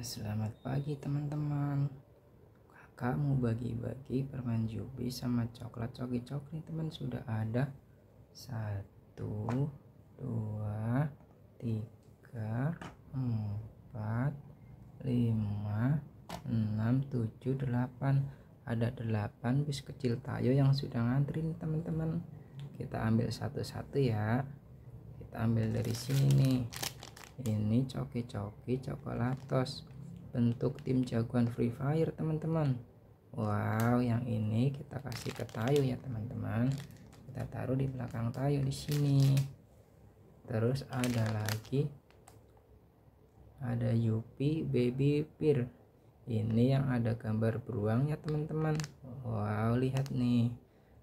Selamat pagi teman-teman. Kakak mau bagi-bagi permen Yupi sama coklat coki-coklat teman. Sudah ada 1 2 3 4 5 6 7 8. Ada 8 bis kecil Tayo yang sudah ngantri nih teman-teman. Kita ambil satu-satu ya. Kita ambil dari sini nih. Ini coki-coki coklatos bentuk tim jagoan Free Fire teman-teman. Wow, yang ini kita kasih ke Tayo ya teman-teman. Kita taruh di belakang Tayo di sini. Terus ada lagi, ada Yupi baby pir. Ini yang ada gambar beruang ya teman-teman. Wow, lihat nih,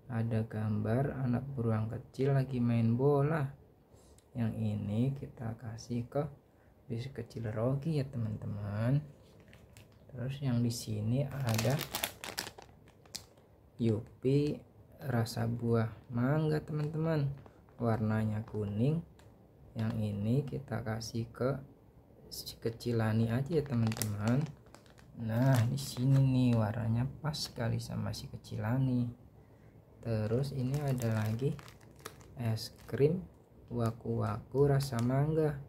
ada gambar anak beruang kecil lagi main bola. Yang ini kita kasih ke bis kecil Rocky ya teman-teman. Terus yang di sini ada Yupi rasa buah mangga teman-teman, warnanya kuning. Yang ini kita kasih ke kecilani aja ya teman-teman. Nah di sini nih warnanya pas sekali sama si kecilani. Terus ini ada lagi es krim Waku-waku rasa mangga.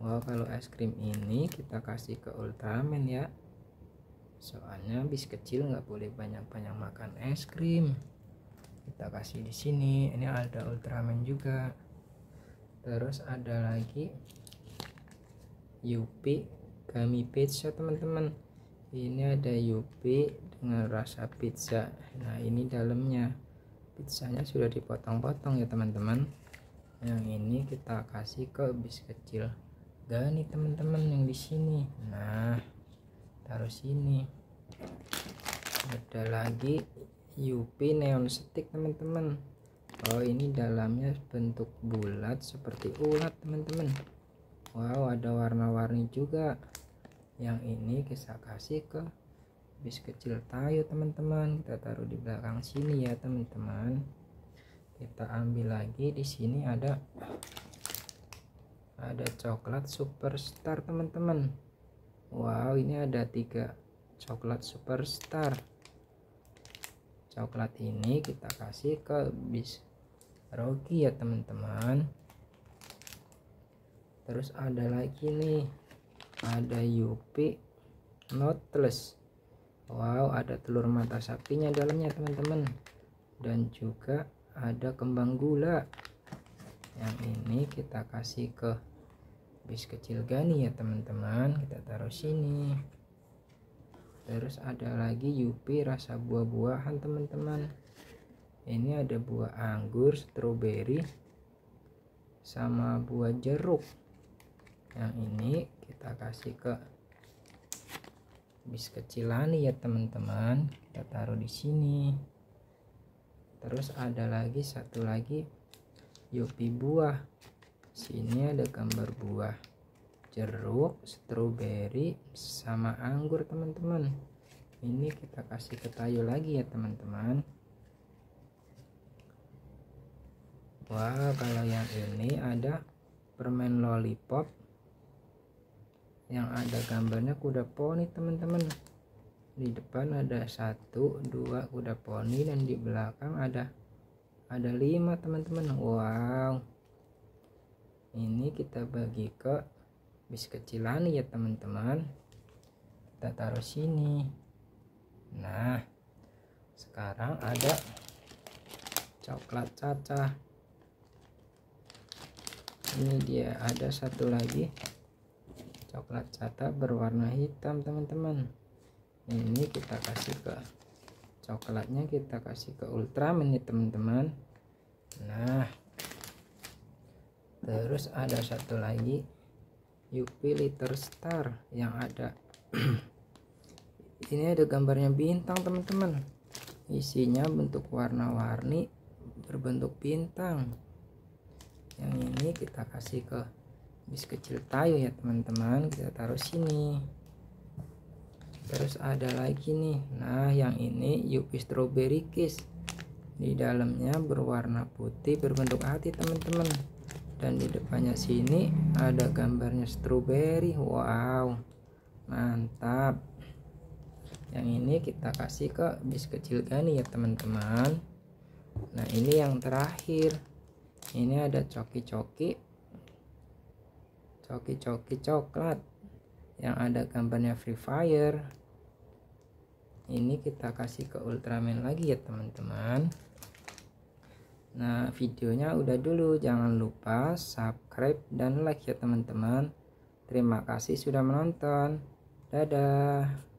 Wow, kalau es krim ini kita kasih ke Ultraman ya. Soalnya bis kecil nggak boleh banyak-banyak makan es krim. Kita kasih di sini. Ini ada Ultraman juga. Terus ada lagi Yupi gummy pizza teman-teman. Ini ada Yupi dengan rasa pizza. Nah ini dalamnya. Pizzanya sudah dipotong-potong ya teman-teman. Yang ini kita kasih ke bis kecil Gani teman-teman yang di sini. Nah, taruh sini. Ada lagi Yupi neon stick teman-teman. Oh, ini dalamnya bentuk bulat seperti ulat teman-teman. Wow, ada warna-warni juga. Yang ini kita kasih ke bis kecil Tayo teman-teman. Kita taruh di belakang sini ya teman-teman. Kita ambil lagi di sini, ada coklat superstar teman-teman. Wow, ini ada 3 coklat superstar. Coklat ini kita kasih ke bis Rocky ya teman-teman. Terus ada lagi nih, ada Yupi nutless. Wow, ada telur mata sapinya dalamnya teman-teman, dan juga ada kembang gula. Yang ini kita kasih ke bis kecil Gani ya teman-teman. Kita taruh sini. Terus ada lagi Yupi rasa buah-buahan teman-teman. Ini ada buah anggur, stroberi, sama buah jeruk. Yang ini kita kasih ke bis kecil Lani ya teman-teman. Kita taruh di sini. Terus ada lagi satu lagi Yupi buah. Sini ada gambar buah jeruk, stroberi, sama anggur teman-teman. Ini kita kasih ke Tayo lagi ya teman-teman. Wah, kalau yang ini ada permen lollipop yang ada gambarnya kuda poni teman-teman. Di depan ada 1 2 kuda poni, dan di belakang ada 5 teman-teman. Wow, ini kita bagi ke bis kecilan ya teman-teman. Kita taruh sini. Nah sekarang ada coklat caca. Ini dia, ada satu lagi coklat caca berwarna hitam teman-teman. Ini kita kasih ke coklatnya, kita kasih ke Ultraman ya teman-teman. Nah terus ada satu lagi Yupi liter star yang ada ini ada gambarnya bintang teman-teman. Isinya bentuk warna-warni berbentuk bintang. Yang ini kita kasih ke bis kecil Tayo ya teman-teman. Kita taruh sini. Terus ada lagi nih, nah yang ini Yupi strawberry kiss. Di dalamnya berwarna putih berbentuk hati teman-teman, dan di depannya sini ada gambarnya strawberry. Wow, Mantap. Yang ini kita kasih ke bis kecil Gani ya teman-teman. Nah ini yang terakhir, ini ada coki coklat yang ada gambarnya Free Fire. Ini kita kasih ke Ultraman lagi ya teman-teman. Nah videonya udah dulu, jangan lupa subscribe dan like ya teman-teman. Terima kasih sudah menonton, dadah.